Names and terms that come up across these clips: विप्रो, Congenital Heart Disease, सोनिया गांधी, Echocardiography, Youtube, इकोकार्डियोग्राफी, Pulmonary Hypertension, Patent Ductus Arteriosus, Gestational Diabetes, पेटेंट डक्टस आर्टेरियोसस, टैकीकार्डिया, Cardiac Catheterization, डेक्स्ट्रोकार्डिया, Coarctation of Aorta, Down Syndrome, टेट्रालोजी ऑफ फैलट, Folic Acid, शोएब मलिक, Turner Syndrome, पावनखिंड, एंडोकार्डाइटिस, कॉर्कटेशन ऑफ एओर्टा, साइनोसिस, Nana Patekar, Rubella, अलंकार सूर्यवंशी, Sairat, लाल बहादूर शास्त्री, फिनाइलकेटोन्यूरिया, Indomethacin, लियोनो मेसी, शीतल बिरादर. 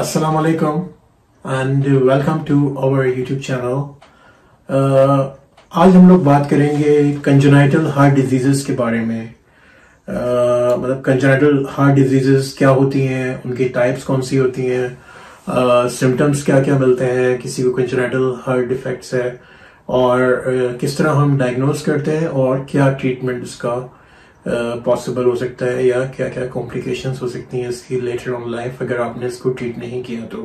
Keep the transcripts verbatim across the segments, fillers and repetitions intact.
Assalamu alaikum and welcome to our YouTube channel. uh, आज हम लोग बात करेंगे congenital heart diseases के बारे में. uh, मतलब congenital heart diseases क्या होती हैं, उनकी types कौन सी होती हैं, uh, symptoms क्या क्या मिलते हैं, किसी को congenital heart defects है और uh, किस तरह हम diagnose करते हैं और क्या treatment उसका पॉसिबल uh, हो सकता है या क्या क्या कॉम्प्लिकेशंस हो सकती हैं इसकी लेटर ऑन लाइफ अगर आपने इसको ट्रीट नहीं किया तो.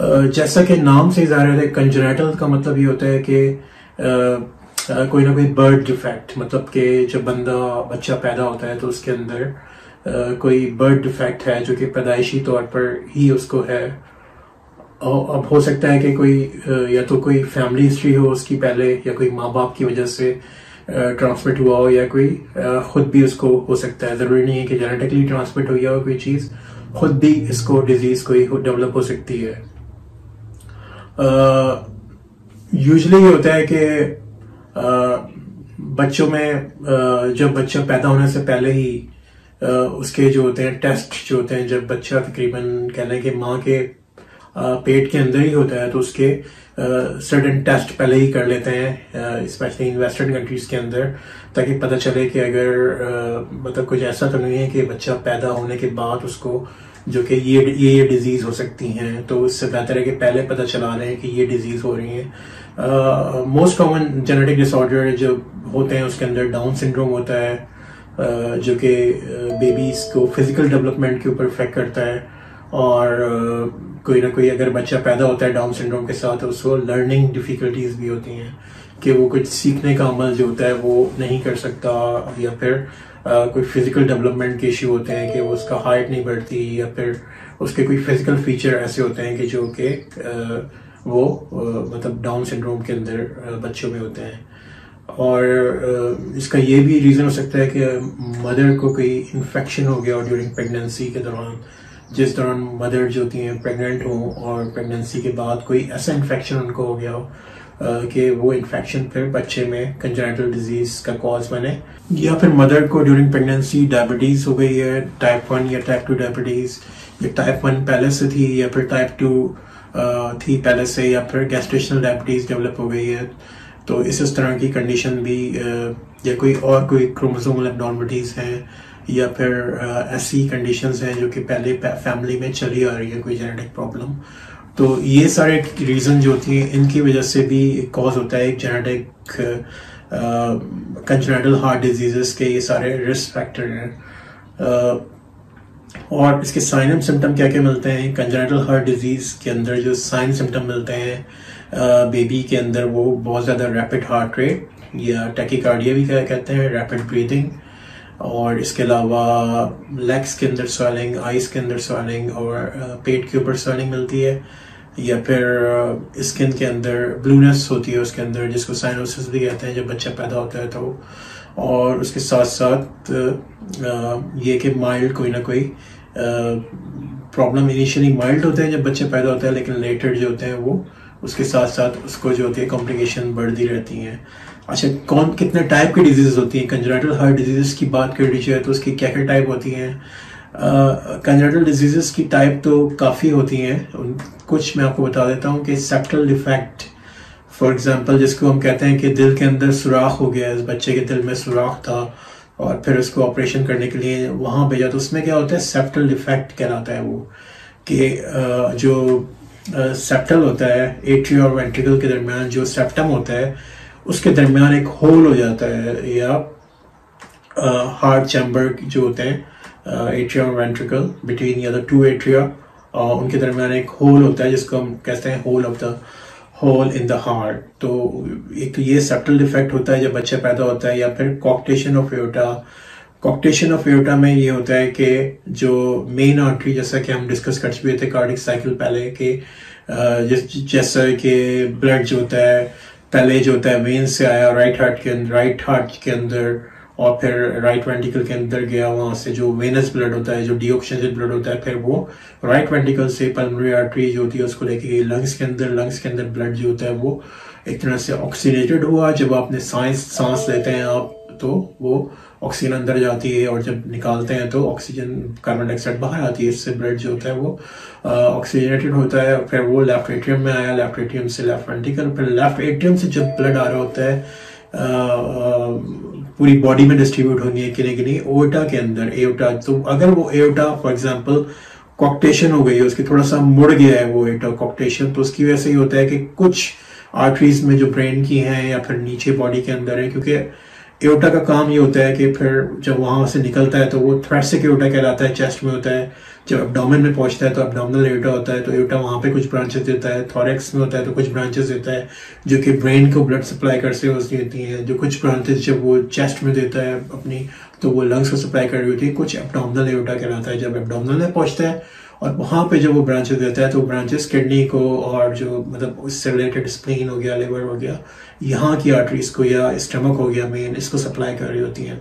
uh, जैसा कि नाम से जाहिर है कंजेनिटल का मतलब ये होता है कि uh, uh, कोई ना कोई बर्थ डिफेक्ट, मतलब कि जब बंदा बच्चा पैदा होता है तो उसके अंदर uh, कोई बर्थ डिफेक्ट है जो कि पैदाइशी तौर पर ही उसको है. और अब हो सकता है कि कोई uh, या तो कोई फैमिली हिस्ट्री हो उसकी पहले या कोई माँ बाप की वजह से ट्रांसमिट uh, हुआ हो या कोई uh, खुद भी उसको हो सकता है. ज़रूरी नहीं है कि जेनेटिकली ट्रांसमिट हो गया हो कोई चीज़, खुद भी इसको डिजीज़ कोई डेवलप हो सकती है. यूजुअली uh, ये होता है कि uh, बच्चों में uh, जब बच्चा पैदा होने से पहले ही uh, उसके जो होते हैं टेस्ट जो होते हैं, जब बच्चा तकरीबन कह लें कि माँ के Uh, पेट के अंदर ही होता है तो उसके सर्टेन uh, टेस्ट पहले ही कर लेते हैं, स्पेशली इन वेस्टर्न कंट्रीज के अंदर, ताकि पता चले कि अगर uh, मतलब कुछ ऐसा तो नहीं है कि बच्चा पैदा होने के बाद उसको जो कि ये ये ये डिजीज़ हो सकती हैं. तो इससे बेहतर है कि पहले पता चला रहे हैं कि ये डिजीज़ हो रही है. मोस्ट कॉमन जेनेटिक डिसऑर्डर जो होते हैं उसके अंदर डाउन सिंड्रोम होता है, uh, जो कि बेबीज़ को फिज़िकल डेवलपमेंट के ऊपर इफेक्ट करता है. और uh, कोई ना कोई अगर बच्चा पैदा होता है डाउन सिंड्रोम के साथ उसको लर्निंग डिफ़िकल्टीज भी होती हैं कि वो कुछ सीखने का अमल जो होता है वो नहीं कर सकता, या फिर आ, कोई फिज़िकल डेवलपमेंट के इशू होते हैं कि वो उसका हाइट नहीं बढ़ती, या फिर उसके कोई फिज़िकल फीचर ऐसे होते हैं कि जो कि वो आ, मतलब डाउन सिंड्रोम के अंदर बच्चों में होते हैं. और इसका ये भी रीज़न हो सकता है कि मदर को कोई इन्फेक्शन हो गया और ड्यूरिंग प्रेगनेंसी के दौरान, जिस दौरान मदर जो होती हैं प्रेग्नेंट हो और प्रेगनेंसी के बाद कोई ऐसा इन्फेक्शन उनको हो गया हो कि वो इन्फेक्शन फिर बच्चे में कंजेनिटल डिजीज़ का कॉज बने. या फिर मदर को ड्यूरिंग प्रेगनेंसी डायबिटीज़ हो गई है, टाइप वन या टाइप टू डायबिटीज़, या टाइप वन पहले से थी या फिर टाइप टू थी पहले से, या फिर गेस्टेशनल डायबिटीज़ डेवलप हो गई है. तो इस इस तरह की कंडीशन भी, या कोई और कोई क्रोमोसोमल एब्नॉर्मलिटीज़ हैं, या फिर ऐसी कंडीशंस हैं जो कि पहले फैमिली में चली आ रही है कोई जेनेटिक प्रॉब्लम. तो ये सारे रीज़न जो होती हैं इनकी वजह से भी कॉज होता है एक जेनेटिक कंजेनिटल हार्ट डिजीज़ के. ये सारे रिस्क फैक्टर हैं. uh, और इसके साइन एंड सिम्टम क्या क्या मिलते हैं कंजेनिटल हार्ट डिजीज़ के अंदर? जो साइन सिम्टम मिलते हैं uh, बेबी के अंदर वो बहुत ज़्यादा रैपिड हार्ट रेट या टैकीकार्डिया भी क्या कहते हैं, रैपिड ब्रीदिंग, और इसके अलावा लेग्स के अंदर स्वेलिंग, आइज़ के अंदर स्वेलिंग और पेट के ऊपर स्वेलिंग मिलती है, या फिर स्किन के अंदर ब्लूनेस होती है उसके अंदर, जिसको साइनोसिस भी कहते हैं जब बच्चा पैदा होता है तो. और उसके साथ साथ ये कि माइल्ड कोई ना कोई प्रॉब्लम, इनिशियली माइल्ड होते हैं जब बच्चे पैदा होते हैं लेकिन लेटर जो होते हैं वो उसके साथ साथ उसको जो होती है कॉम्प्लिकेशन बढ़ती रहती हैं. अच्छा, कौन कितने टाइप की डिजीज़ होती हैं? कंजेनिटल हार्ट डिजीज़ की बात कर लीजिए तो उसकी क्या क्या टाइप होती हैं? कंजेनिटल डिजीज़ की टाइप तो काफ़ी होती हैं. कुछ मैं आपको बता देता हूँ कि सेप्टल डिफेक्ट फॉर एग्जांपल, जिसको हम कहते हैं कि दिल के अंदर सुराख हो गया, इस बच्चे के दिल में सुराख था और फिर उसको ऑपरेशन करने के लिए वहाँ भेजा, तो उसमें क्या होता है सेप्टल डिफेक्ट कहलाता है वो, कि uh, जो सेप्टल uh, होता है, एट्रिया और वेंट्रिकल के दरमियान जो सेप्टम होता है उसके दरमियान एक होल हो जाता है, या हार्ट चैम्बर जो होते हैं एट्रिया और वेंट्रिकल, बिटवीन या द टू एट्रिया, उनके दरमियान एक होल होता है जिसको हम कहते हैं hole of the hole in the heart. तो एक तो ये सेप्टल डिफेक्ट होता है जब बच्चा पैदा होता है. या फिर कॉर्कटेशन ऑफ एओर्टा, कॉर्कटेशन ऑफ एओर्टा में ये होता है कि जो मेन आर्टरी, जैसा कि हम डिस्कस कर चुके थे कार्डिक साइकिल पहले के, जैसा कि ब्लड जो होता है पहले जो होता है वेन से आया राइट हार्ट के अंदर, राइट हार्ट के अंदर और फिर राइट वेंटिकल के अंदर गया, वहां से जो वेनस ब्लड होता है, जो डीऑक्सीजनेटेड ब्लड होता है, फिर वो राइट वेंटिकल से पल्मोनरी आर्टरी जो होती है उसको लेके गई लंग्स के अंदर। लंग्स के अंदर ब्लड जो होता है वो एक तरह से ऑक्सीडेटेड हुआ। जब आपने सांस सांस लेते हैं आप तो वो ऑक्सीजन अंदर जाती है, और जब निकालते हैं तो ऑक्सीजन कार्बन डाइऑक्साइड बाहर आती है। इससे ब्लड जो होता है वो ऑक्सीजनेटेड होता है। फिर वो लेफ्ट एट्रियम में आया, लेफ्ट एट्रियम से लेफ्ट वेंटिकल, फिर लेफ्ट एट्रियम से जब ब्लड आ रहा होता है आ, आ, पूरी बॉडी में डिस्ट्रीब्यूट होनी है कि नहीं कि नहीं एओर्टा के अंदर। एओर्टा तो अगर वो एओर्टा फॉर एग्जाम्पल कॉक्टेशन हो गई है, उसके थोड़ा सा मुड़ गया है वो एओर्टा कॉक्टेशन, तो उसकी वजह से ये होता है कि कुछ आर्टरीज में जो ब्रेन की हैं या फिर नीचे बॉडी के अंदर है, क्योंकि एओर्टा का काम ये होता है कि फिर जब वहाँ से निकलता है तो वो थ्रैसिक एओर्टा कहलाता है, चेस्ट में होता है। जब एब्डोमेन में पहुँचता है तो एब्डोमिनल एओर्टा होता है, तो एओर्टा वहाँ पे कुछ ब्रांचेस देता है। थोरैक्स में होता है तो कुछ ब्रांचेस देता है जो कि ब्रेन को ब्लड सप्लाई करते हुए होती हैं। जो कुछ ब्रांचेस जब वो चेस्ट में देता है अपनी तो वो लंग्स को सप्लाई कर रही होती है। कुछ एब्डोमिनल एओर्टा कहलाता है, जब एब्डोमिनल में पहुँचता है और वहाँ पे जब वो ब्रांचेस देता है तो ब्रांचेस किडनी को और जो मतलब उससे रिलेटेड स्प्लीन हो गया, लिवर हो गया, यहाँ की आर्टरीज को या स्टमक हो गया मेन, इसको सप्लाई कर रही होती हैं।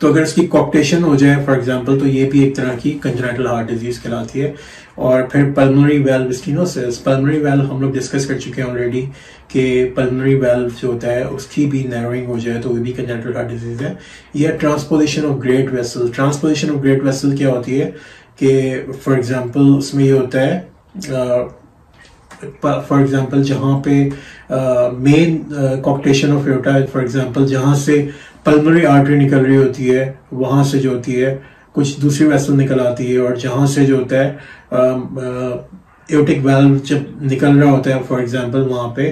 तो अगर इसकी कॉक्टेशन हो जाए फॉर एग्जांपल तो ये भी एक तरह की कंजनाइटल हार्ट डिजीज कहलाती है। और फिर pulmonary valve stenosis, pulmonary valve हम लोग डिस्कस कर चुके हैं ऑलरेडी कि पल्मोनरी वेल्व जो होता है उसकी भी नैरोइंग हो जाए तो वो भी कंजनाइटल हार्ट डिजीज है। यह transposition of great vessel, transposition of great vessel क्या होती है कि फॉर एग्जांपल उसमें ये होता है फॉर एग्जांपल जहाँ पे main coarctation of aorta for example जहाँ से पल्मोनरी आर्टरी निकल रही होती है वहाँ से जो होती है कुछ दूसरी वेसल निकल आती है, और जहाँ से जो होता है एओर्टिक वेल्व जब निकल रहा होता है फॉर एग्जांपल वहाँ पे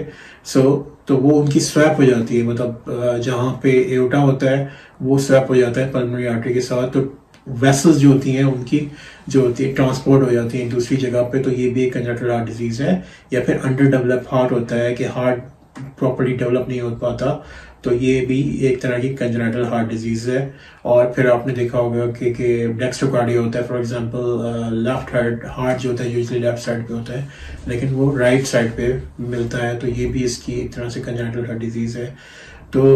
सो so, तो वो उनकी स्वैप हो जाती है, मतलब जहाँ पे एओर्टा होता है वो स्वैप हो जाता है पल्मोनरी आर्टरी के साथ, तो वेसल्स जो होती हैं उनकी जो होती है ट्रांसपोर्ट हो जाती है दूसरी जगह पे। तो ये भी एक कंजनाइटल हार्ट डिजीज है। या फिर अंडर डेवलप हार्ट होता है कि हार्ट प्रॉपर्ली डेवलप नहीं हो पाता, तो ये भी एक तरह की कंजनाइटल हार्ट डिजीज है। और फिर आपने देखा होगा कि कि डेक्स्ट्रोकार्डिया होता है for example, left heart heart जो होता है यूजली लेफ्ट साइड पे होता है लेकिन वो राइट साइड पे मिलता है, तो ये भी इसकी एक तरह से कंजनाइटल हार्ट डिजीज है। तो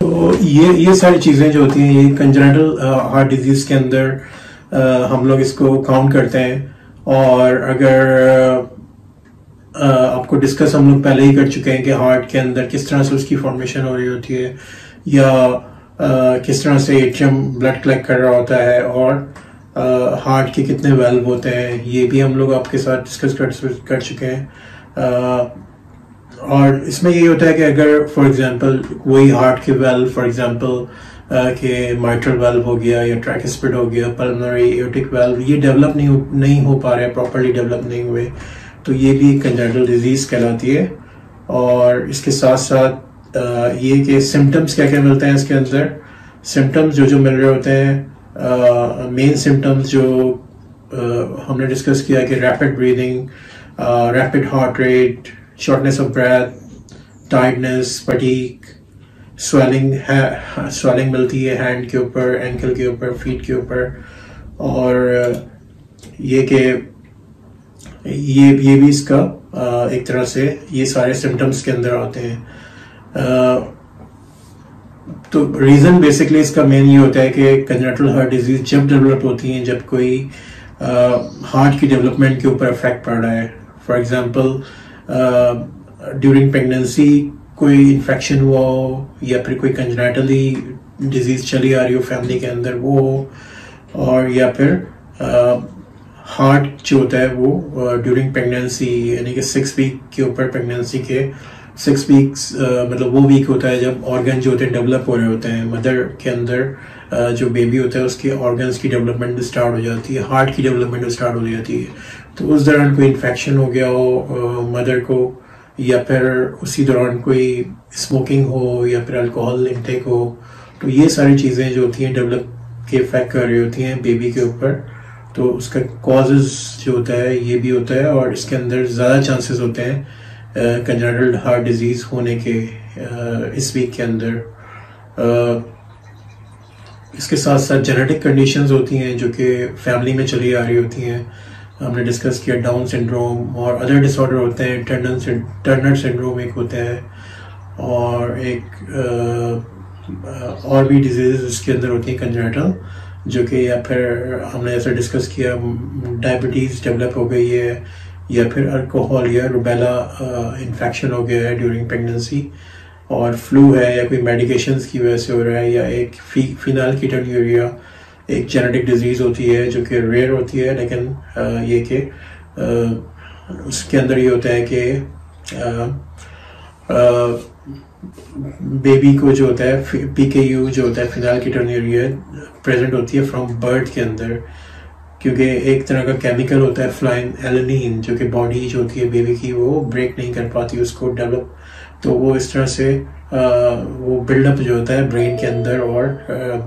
तो ये ये सारी चीज़ें जो होती हैं ये कंजनाइटल हार्ट डिजीज के अंदर आ, हम लोग इसको काउंट करते हैं। और अगर आ, आपको डिस्कस हम लोग पहले ही कर चुके हैं कि हार्ट के अंदर किस तरह से उसकी फॉर्मेशन हो रही होती है या आ, किस तरह से एट्रियम ब्लड कलेक्ट कर रहा होता है और आ, हार्ट के कितने वेल्व होते हैं, ये भी हम लोग आपके साथ डिस्कस कर, कर चुके हैं। आ, और इसमें यही होता है कि अगर फॉर एग्जांपल कोई हार्ट के वेल्व फॉर एग्जांपल के माइट्रल वेल्व हो गया या ट्रैकिस्पिड हो गया, पल्मोनरी एओर्टिक वेल्व, ये डेवलप नहीं हो नहीं हो पा रहे, प्रॉपर्ली डेवलप नहीं हुए, तो ये भी कंजनाइटल डिजीज़ कहलाती है। और इसके साथ साथ आ, ये कि सिम्टम्स क्या क्या मिलते हैं इसके अंदर। सिम्टम्स जो जो मिल रहे होते हैं, मेन सिम्टम्स जो आ, हमने डिस्कस किया कि rapid breathing, rapid heart rate, shortness of breath, tightness, fatigue, swelling है, स्वेलिंग मिलती है हैंड के ऊपर, एंकल के ऊपर, फीट के ऊपर। और ये के ये ये भी इसका एक तरह से ये सारे सिम्टम्स के अंदर आते हैं। तो रीज़न बेसिकली इसका मेन ये होता है कि कंजनाइटल हार्ट डिजीज़ जब डेवलप होती हैं जब कोई हार्ट की डेवलपमेंट के ऊपर इफेक्ट पड़ रहा है। For example during uh, pregnancy कोई इन्फेक्शन हुआ हो या फिर कोई कंजनाइटली डिजीज़ चली आ रही हो फैमिली के अंदर वो हो, और या फिर हार्ट uh, जो होता है वो ड्यूरिंग uh, प्रेगनेंसी यानी कि सिक्स वीक के ऊपर प्रेगनेंसी के सिक्स वीक्स uh, मतलब वो वीक होता है जब ऑर्गन जो होते हैं डेवलप हो रहे होते हैं मदर के अंदर, uh, जो बेबी होता है उसके ऑर्गन्स की डेवलपमेंट स्टार्ट हो जाती है, हार्ट की डेवलपमेंट स्टार्ट हो जाती है। तो उस दौरान कोई इन्फेक्शन हो गया हो मदर को, या फिर उसी दौरान कोई स्मोकिंग हो या फिर अल्कोहल इंटेक हो, तो ये सारी चीज़ें जो होती हैं डेवलप के इफेक्ट कर रही होती हैं बेबी के ऊपर। तो उसका कॉजेज़ जो होता है ये भी होता है, और इसके अंदर ज़्यादा चांसेस होते हैं कंजनाइटल हार्ट डिजीज़ होने के आ, इस वीक के अंदर। आ, इसके साथ साथ जेनेटिक कंडीशंस होती हैं जो कि फैमिली में चली आ रही होती हैं, हमने डिस्कस किया। डाउन सिंड्रोम और अदर डिसऑर्डर होते हैं, टर्नर टर्नर सिंड्रोम एक होता है, और एक और भी डिजीज़ इसके अंदर होती हैं कंजेनिटल, जो कि या फिर हमने ऐसा डिस्कस किया डायबिटीज़ डेवलप हो गई है, या फिर अल्कोहल या रुबेला इन्फेक्शन हो गया है ड्यूरिंग प्रेगनेंसी, और फ्लू है या कोई मेडिकेशंस की वजह से हो रहा है, या एक फिनाइलकेटोन्यूरिया एक जेनेटिक डिजीज़ होती है जो कि रेयर होती है, लेकिन आ, ये कि उसके अंदर ये होता है कि बेबी को जो होता है पी के यू जो होता है फिनाइलकेटोन्यूरिया प्रेजेंट होती है फ्रॉम बर्थ के अंदर, क्योंकि एक तरह का केमिकल होता है फ्लाइन एलेनिन जो कि बॉडी जो होती है बेबी की वो ब्रेक नहीं कर पाती उसको डेवलप, तो वो इस तरह से आ, वो बिल्डअप जो होता है ब्रेन के अंदर और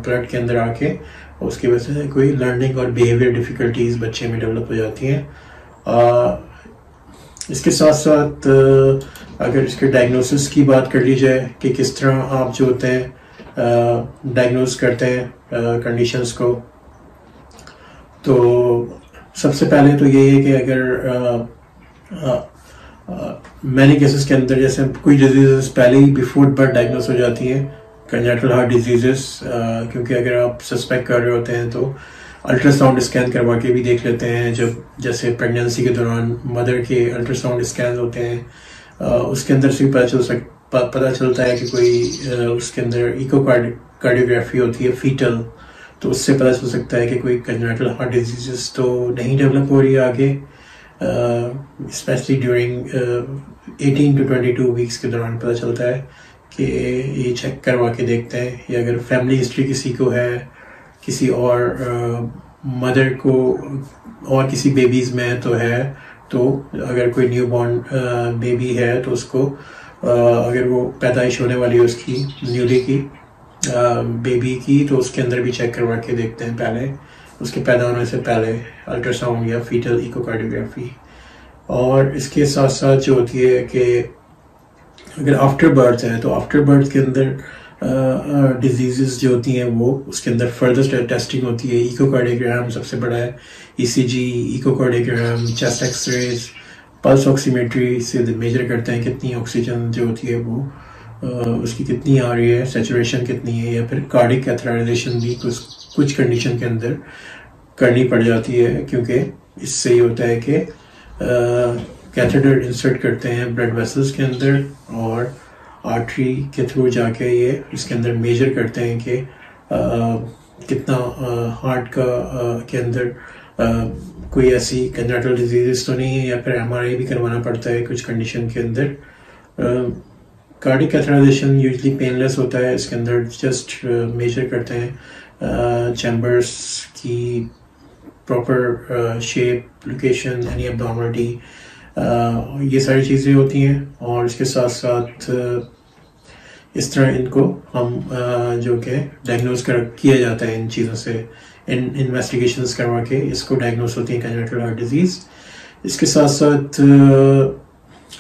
ब्लड के अंदर आके उसकी वजह से कोई लर्निंग और बिहेवियर डिफ़िकल्टीज बच्चे में डेवलप हो जाती हैं। आ, इसके साथ साथ अगर इसके डायग्नोसिस की बात कर ली जाए कि किस तरह आप जो होते हैं डायग्नोस करते हैं कंडीशंस को, तो सबसे पहले तो यही है कि अगर मैनी केसेस के अंदर जैसे कोई डिजीज़ पहले ही बिफोर बर्थ डायग्नोस हो जाती हैं कंजेनिटल हार्ट डिजीज़, क्योंकि अगर आप सस्पेक्ट कर रहे होते हैं तो अल्ट्रासाउंड स्कैन करवा के भी देख लेते हैं, जब जैसे प्रेगनेंसी के दौरान मदर के अल्ट्रासाउंड स्कैन होते हैं आ, उसके अंदर से भी पता चल सक पता चलता है कि कोई आ, उसके अंदर इकोकार्डियोग्राफी होती है फीटल, तो उससे पता चल सकता है कि कोई कंजेनिटल हार्ट डिजीज़ तो नहीं डेवलप हो रही है आगे, specially during eighteen to twenty two weeks के दौरान पता चलता है कि ये चेक करवा के देखते हैं, या अगर फैमिली हिस्ट्री किसी को है किसी और मदर को और किसी बेबीज़ में तो है, तो अगर कोई न्यू बॉर्न बेबी है तो उसको आ, अगर वो पैदाइश होने वाली है उसकी न्यूली की आ, बेबी की, तो उसके अंदर भी चेक करवा के देखते हैं पहले उसके पैदा होने से पहले अल्ट्रासाउंड या फीटल इकोकार्डियोग्राफी। और इसके साथ साथ जो होती है कि अगर आफ्टर बर्थ है तो आफ्टर बर्थ के अंदर डिजीज़ uh, जो होती हैं वो उसके अंदर फर्दर टेस्टिंग होती है, इकोकार्डियोग्राम सबसे बड़ा है, ECG, echocardiogram, chest x-rays, pulse oximetry से मेजर करते हैं कितनी ऑक्सीजन जो होती है वो uh, उसकी कितनी आ रही है, सैचुरेशन कितनी है, या फिर कार्डिक कैथेटराइजेशन भी कुछ कुछ कंडीशन के अंदर करनी पड़ जाती है, क्योंकि इससे ये होता है कि कैथेटर इंसर्ट करते हैं ब्लड वेसल्स के अंदर और आर्टरी के थ्रू जाके ये इसके अंदर मेजर करते हैं कि कितना हार्ट का आ, के अंदर आ, कोई ऐसी कंजेनिटल डिजीज़ तो नहीं है, या फिर एम आर आई भी करवाना पड़ता है कुछ कंडीशन के अंदर। कार्डिक कैथेटराइजेशन यूजली पेनलेस होता है, इसके अंदर जस्ट मेजर करते हैं चैम्बर्स की proper shape, location, any abnormality, Uh, ये सारी चीज़ें होती हैं, और इसके साथ साथ इस तरह इनको हम uh, जो के डायग्नोज कर किया जाता है इन चीज़ों से, इन इन्वेस्टिगेशंस करवा के इसको डायग्नोज होती है कंजेनिटल हार्ट डिजीज़। इसके साथ साथ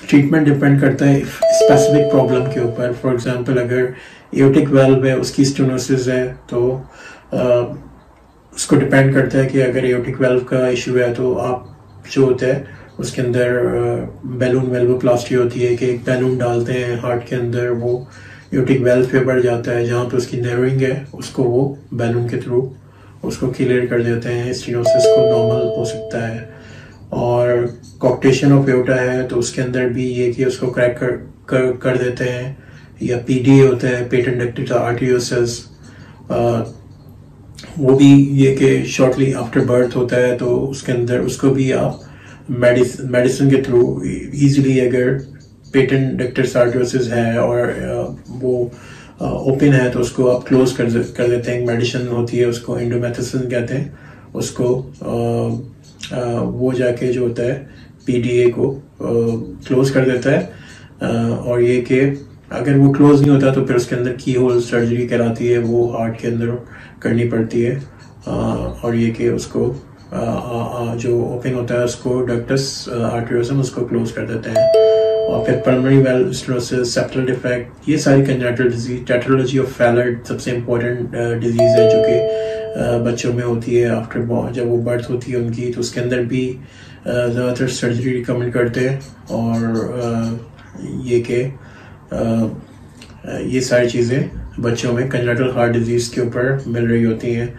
ट्रीटमेंट uh, डिपेंड करता है स्पेसिफिक प्रॉब्लम के ऊपर। फॉर एग्जांपल अगर एओटिक वेल्व है उसकी स्टेनोसिस है तो uh, उसको डिपेंड करता है कि अगर एओटिक वेल्व का इशू है तो आप जो होता है उसके अंदर बैलून वेल्वोप्लास्टी होती है कि एक बैलून डालते हैं हार्ट के अंदर, वो एओटिक वेल्व पे बढ़ जाता है, जहाँ पे उसकी नैरोइंग है उसको वो बैलून के थ्रू उसको क्लियर कर देते हैं, स्टेनोसिस को नॉर्मल हो सकता है। और कॉर्क्टेशन ऑफ एओटा है तो उसके अंदर भी ये कि उसको क्रैक कर, कर, कर देते हैं, या पीडी होता है पेटेंट डक्टस आर्टेरियोसस, वो भी ये कि शॉर्टली आफ्टर बर्थ होता है, तो उसके अंदर उसको भी आप मेडिसिन मेडिसिन के थ्रू ईज़िली, अगर पेटेंट डक्टस आर्टेरियोसस है और वो ओपन है तो उसको आप क्लोज कर कर देते हैं, मेडिसिन होती है उसको इंडोमेथेसिन कहते हैं, उसको आ, आ, वो जाके जो होता है पीडीए को क्लोज कर देता है। आ, और ये कि अगर वो क्लोज नहीं होता तो फिर उसके अंदर की होल सर्जरी कराती है, वो हार्ट के अंदर करनी पड़ती है, आ, और ये कि उसको आ, आ, जो ओपन होता है उसको डक्टस आर्टेरियोसम उसको क्लोज कर देते हैं। और फिर pulmonary valve stenosis, septal defect, ये सारी congenital disease. टेट्रालोजी ऑफ फैलट सबसे इम्पोर्टेंट डिजीज़ है जो कि बच्चों में होती है आफ्टर जब वो बर्थ होती है उनकी, तो उसके अंदर भी ज़्यादातर सर्जरी रिकमेंड करते हैं। और आ, ये कि ये सारी चीज़ें बच्चों में कंजेनिटल हार्ट डिजीज़ के ऊपर मिल रही होती हैं।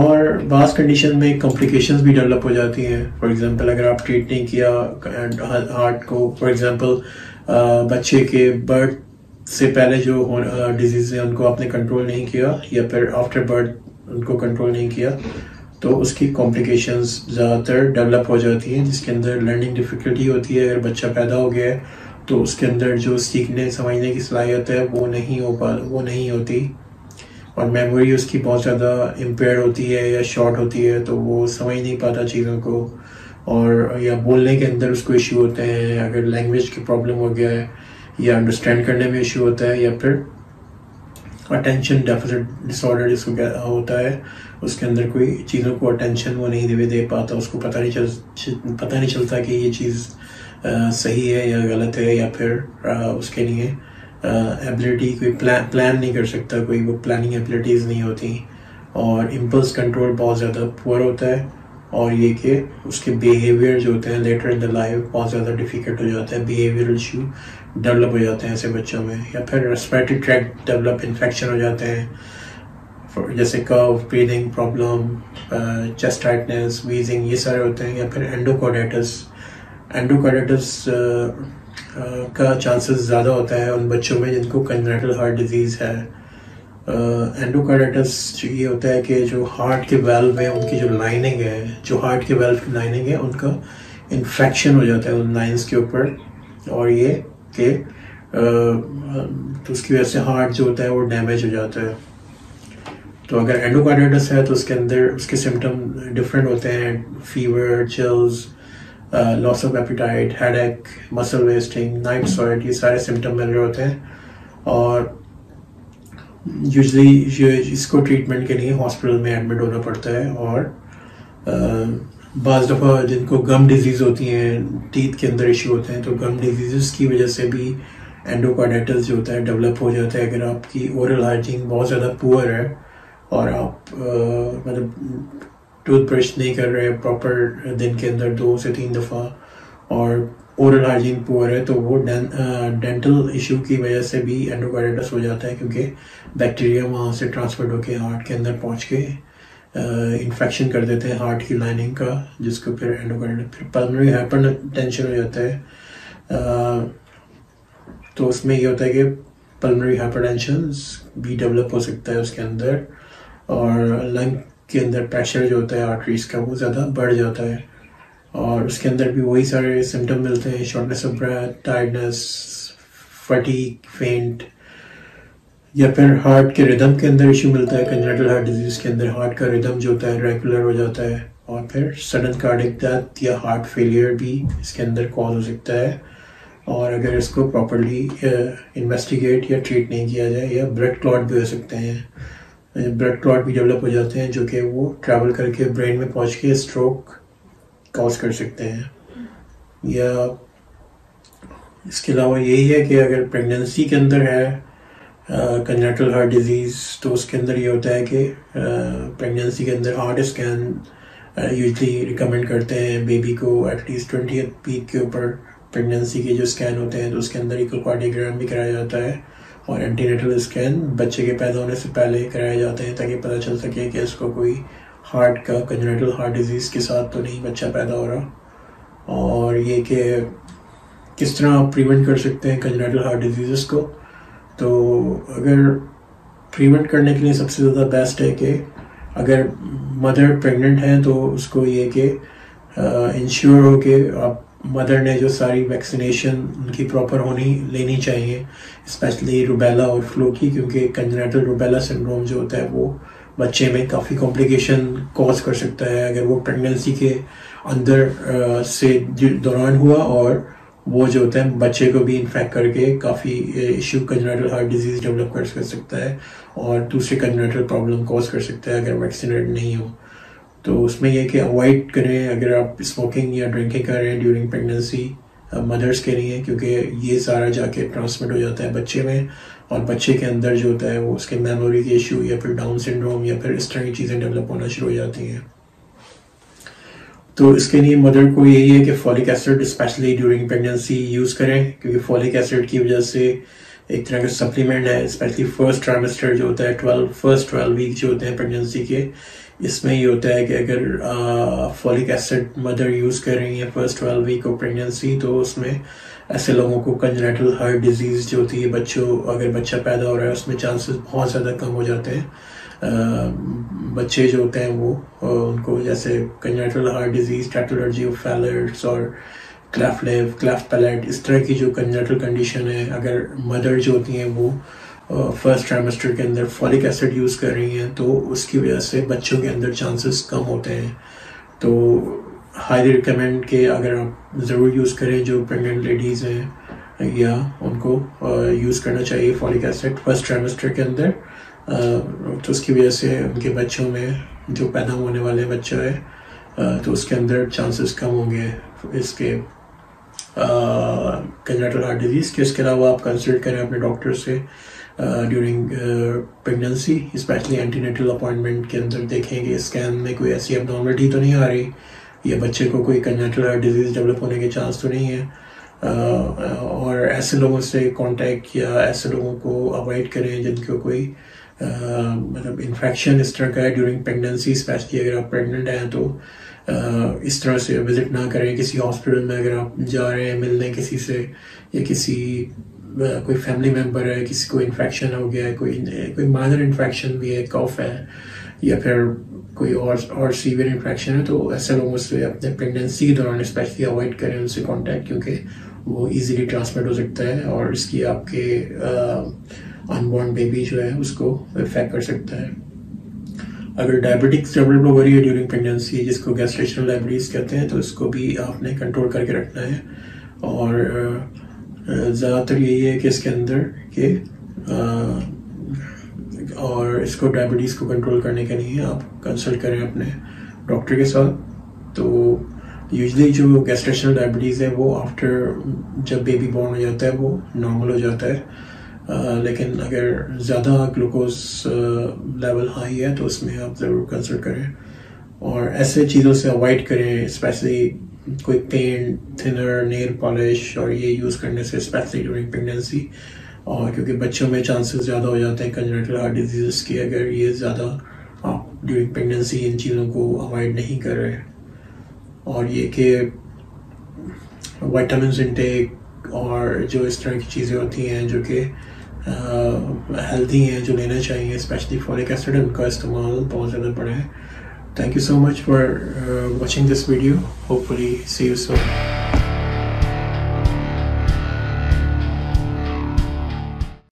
और बास कंडीशन में कॉम्प्लिकेशंस भी डेवलप हो जाती हैं। फॉर एग्जांपल अगर आप ट्रीट नहीं किया हार्ट को, फॉर एग्जांपल बच्चे के बर्थ से पहले जो डिजीज़ है उनको आपने कंट्रोल नहीं किया या फिर आफ्टर बर्थ उनको कंट्रोल नहीं किया तो उसकी कॉम्प्लिकेशंस ज़्यादातर डेवलप हो जाती हैं, जिसके अंदर लर्निंग डिफ़िकल्टी होती है। अगर बच्चा पैदा हो गया है तो उसके अंदर जो सीखने समझने की सलाहियत है वो नहीं हो पा वो नहीं होती और मेमोरी उसकी बहुत ज़्यादा इम्पेयर होती है या शॉर्ट होती है, तो वो समझ नहीं पाता चीज़ों को, और या बोलने के अंदर उसको इशू होते हैं अगर लैंग्वेज की प्रॉब्लम हो गया है, या अंडरस्टैंड करने में इशू होता है, या फिर अटेंशन डेफिसिट डिसऑर्डर जिसको होता है उसके अंदर कोई चीज़ों को अटेंशन वो नहीं दे दे पाता, उसको पता नहीं चल पता नहीं चलता कि ये चीज़ Uh, सही है या गलत है, या फिर uh, उसके लिए एबिलिटी uh, कोई प्लान प्लान नहीं कर सकता, कोई वो प्लानिंग एबिलिटीज़ नहीं होती, और इम्पल्स कंट्रोल बहुत ज़्यादा पुअर होता है, और ये कि उसके बिहेवियर जो होते हैं लेटर इन द लाइफ बहुत ज़्यादा डिफ़िकल्ट हो जाता है, बिहेवियर इशू डेवलप हो जाते हैं ऐसे बच्चों में, या फिर रेस्पिरेटरी ट्रैक्ट डेवलप इन्फेक्शन हो जाते हैं जैसे cough, breathing problem, chest tightness, wheezing, ये सारे होते हैं, या फिर एंडोकार्डाइटिस एंडोकार्डाइटिस का चांसेस ज़्यादा होता है उन बच्चों में जिनको कंजेनिटल हार्ट डिजीज़ है। एंडोकार्डाइटिस ये होता है कि जो हार्ट के वाल्व हैं उनकी जो लाइनिंग है जो हार्ट के वाल्व की लाइनिंग है उनका इन्फेक्शन हो जाता है उन लाइंस के ऊपर, और ये कि तो उसकी वजह से हार्ट जो होता है वो डैमेज हो जाता है। तो अगर एंडोकार्डाइटिस है तो उसके अंदर उसके सिम्टम डिफरेंट होते हैं, fever, chills, loss of appetite, headache, muscle wasting, night sweat, ये सारे सिम्टम मिल रहे होते हैं, और यूजली इसको ट्रीटमेंट के लिए हॉस्पिटल में एडमिट होना पड़ता है। और बाज़ दफ़ा जिनको गम डिजीज़ होती हैं, टीथ के अंदर इशू होते हैं, तो गम डिजीज़ की वजह से भी एंडोकार्डाइटिस जो होता है डेवलप हो जाता है। अगर आपकी ओरल हाइजीन बहुत ज़्यादा पुअर है और आप uh, मतलब टूथब्रश नहीं कर रहे प्रॉपर दिन के अंदर दो से तीन दफ़ा, और ओरल हाइजीन पुअर है, तो वो डें, आ, डेंटल इशू की वजह से भी एंडोकार्डाइटिस हो जाता है, क्योंकि बैक्टीरिया वहाँ से ट्रांसफर होकर हार्ट के अंदर पहुँच के इन्फेक्शन कर देते हैं हार्ट की लाइनिंग का, जिसको फिर एंडोकार्डाइटिस, फिर पल्मोनरी हाइपरटेंशन हो जाता है। आ, तो उसमें ये होता है कि पल्मोनरी हाइपरटेंशन भी डेवलप हो सकता है उसके अंदर, और लंग के अंदर प्रेशर जो होता है आर्टरीज़ का वो ज़्यादा बढ़ जाता है, और उसके अंदर भी वही सारे सिम्टम मिलते हैं, shortness of breath, tiredness, fatigue, faint, या फिर हार्ट के रिदम के अंदर इशू मिलता है। कंजेनिटल हार्ट डिजीज़ के अंदर हार्ट का रिदम जो होता है रेगुलर हो जाता है, और फिर सडन कार्डियक डेथ या हार्ट फेलियर भी इसके अंदर कॉज हो सकता है, और अगर इसको प्रॉपरली इन्वेस्टिगेट या ट्रीट नहीं किया जाए, या ब्लड क्लॉट भी हो सकते हैं, ब्लड क्लॉट भी डेवलप हो जाते हैं जो कि वो ट्रैवल करके ब्रेन में पहुंच के स्ट्रोक कॉज कर सकते हैं। या इसके अलावा यही है कि अगर प्रेगनेंसी के अंदर है कंजेनिटल हार्ट डिजीज़ तो उसके अंदर ये होता है कि प्रेगनेंसी के अंदर हार्ट स्कैन यूजली रिकमेंड करते हैं बेबी को, एटलीस्ट ट्वेंटी वीक के ऊपर प्रेगनेंसी के जो स्कैन होते हैं तो उसके अंदर इकोकार्डियोग्राम भी कराया जाता है, और एंटीनेटल स्कैन बच्चे के पैदा होने से पहले कराए जाते हैं ताकि पता चल सके कि इसको कोई हार्ट का कंजेनिटल हार्ट डिजीज़ के साथ तो नहीं बच्चा पैदा हो रहा। और ये कि किस तरह आप प्रिवेंट कर सकते हैं कंजेनिटल हार्ट डिजीज़ को, तो अगर प्रिवेंट करने के लिए सबसे ज़्यादा बेस्ट है कि अगर मदर प्रेग्नेंट है तो उसको ये कि इंश्योर हो कि आप मदर ने जो सारी वैक्सीनेशन उनकी प्रॉपर होनी लेनी चाहिए, स्पेशली रुबेला और फ्लू की, क्योंकि कंजेनिटल रुबेला सिंड्रोम जो होता है वो बच्चे में काफ़ी कॉम्प्लिकेशन कॉज कर सकता है अगर वो प्रेगनेंसी के अंदर आ, से दौरान हुआ, और वो जो होता है बच्चे को भी इन्फेक्ट करके काफ़ी issue congenital heart disease develop कर सकता है और दूसरे कंजेनिटल प्रॉब्लम कॉज कर सकता है अगर वैक्सीनेट नहीं हो। तो उसमें यह कि अवॉइड करें अगर आप स्मोकिंग या ड्रिंकिंग करें ड्यूरिंग प्रेगनेंसी मदर्स के लिए, क्योंकि ये सारा जाके ट्रांसमिट हो जाता है बच्चे में, और बच्चे के अंदर जो होता है वो उसके मेमोरी के इशू या फिर डाउन सिंड्रोम या फिर इस तरह की चीज़ें डेवलप होना शुरू हो जाती हैं। तो इसके लिए मदर को यही है कि folic acid specially during pregnancy use करें, क्योंकि फॉलिक एसिड की वजह से एक तरह का सप्लीमेंट है, स्पेशली फर्स्ट ट्राइमेस्टर जो होता है, ट्वेल्व फर्स्ट ट्वेल्व वीक जो होते हैं प्रेगनेंसी के, इसमें ये होता है कि अगर फॉलिक एसिड मदर यूज़ कर रही है first twelve week of pregnancy, तो उसमें ऐसे लोगों को कंजनेटल हार्ट डिजीज़ जो होती है, बच्चों अगर बच्चा पैदा हो रहा है उसमें चांसेस बहुत ज़्यादा कम हो जाते हैं। आ, बच्चे जो होते हैं वो उनको जैसे congenital heart disease, tetralogy of Fallot और क्लेफ्ट लिप, क्लेफ्ट पैलेट, इस तरह की जो कंजनेटल कंडीशन है, अगर मदर जो होती हैं वो फर्स्ट ट्राइमेस्टर के अंदर फॉलिक एसिड यूज़ कर रही हैं तो उसकी वजह से बच्चों के अंदर चांसेस कम होते हैं। तो हाईली रिकमेंड के अगर आप ज़रूर यूज़ करें, जो प्रेगनेंट लेडीज़ हैं या उनको यूज़ करना चाहिए फॉलिक एसिड फर्स्ट ट्राइमेस्टर के अंदर, तो उसकी वजह से उनके बच्चों में जो पैदा होने वाले बच्चा है तो उसके अंदर चांसेस कम होंगे इसके कंजनेटल हार्ट डिजीज़ के। इसके अलावा आप कंसल्ट करें अपने डॉक्टर से during pregnancy, specially antenatal appointment के अंदर देखेंगे स्कैन में कोई ऐसी एबनॉर्मलिटी तो नहीं आ रही या बच्चे को कोई कंजनेटल हार्ट डिजीज़ डेवलप होने के चांस तो नहीं है, uh, और ऐसे लोगों से कांटेक्ट या ऐसे लोगों को अवॉइड करें जिनको कोई uh, मतलब इन्फेक्शन इस तरह का है ड्यूरिंग प्रेगनेंसी, स्पेशली अगर आप प्रेगनेंट हैं तो Uh, इस तरह से विज़िट ना करें। किसी हॉस्पिटल में अगर आप जा रहे हैं मिलने किसी से या किसी uh, कोई फैमिली मेम्बर है, किसी को इन्फेक्शन हो गया है, कोई कोई माइनर इन्फेक्शन भी है, कफ है या फिर कोई और और सीवियर इन्फेक्शन है, तो ऐसे लोगों से अपने प्रेगनेंसी के दौरान स्पेशली अवॉइड करें उनसे कांटेक्ट, क्योंकि वो इजीली ट्रांसमिट हो सकता है और इसकी आपके अनबॉर्न uh, बेबी जो है उसको इफेक्ट कर सकता है। अगर डायबिटिक्स डेवलप हो रही है ड्यूरिंग प्रेगनेंसी, जिसको गेस्टेशनल डायबिटीज़ कहते हैं, तो इसको भी आपने कंट्रोल करके रखना है। और ज़्यादातर यही है कि इसके अंदर के और इसको डायबिटीज़ को कंट्रोल करने के लिए आप कंसल्ट करें अपने डॉक्टर के साथ। तो यूजली जो गेस्टेशनल डायबिटीज़ है वो आफ्टर जब बेबी बॉर्न हो जाता है वो नॉर्मल हो जाता है, Uh, लेकिन अगर ज़्यादा ग्लूकोज लेवल हाई है तो उसमें आप ज़रूर कंसल्ट करें और ऐसे चीज़ों से अवॉइड करें, स्पेशली कोई पेंट, थिनर, नेल पॉलिश और ये यूज़ करने से, स्पेशली ड्यूरिंग प्रेगनेंसी, और क्योंकि बच्चों में चांसेस ज़्यादा हो जाते हैं कंजनेटल हार्ट डिजीज़ के अगर ये ज़्यादा आप ड्यूरिंग प्रेगनेंसी इन चीज़ों को अवॉइड नहीं कर रहे। और ये कि वाइटामिन इनटेक और जो इस तरह की चीज़ें होती हैं जो कि हेल्दी uh, हैं जो लेना चाहिए, स्पेशली फॉलिक एसिड, उनका इस्तेमाल बहुत ज़्यादा बढ़ा है। Thank you so much for watching this video, hopefully see you soon.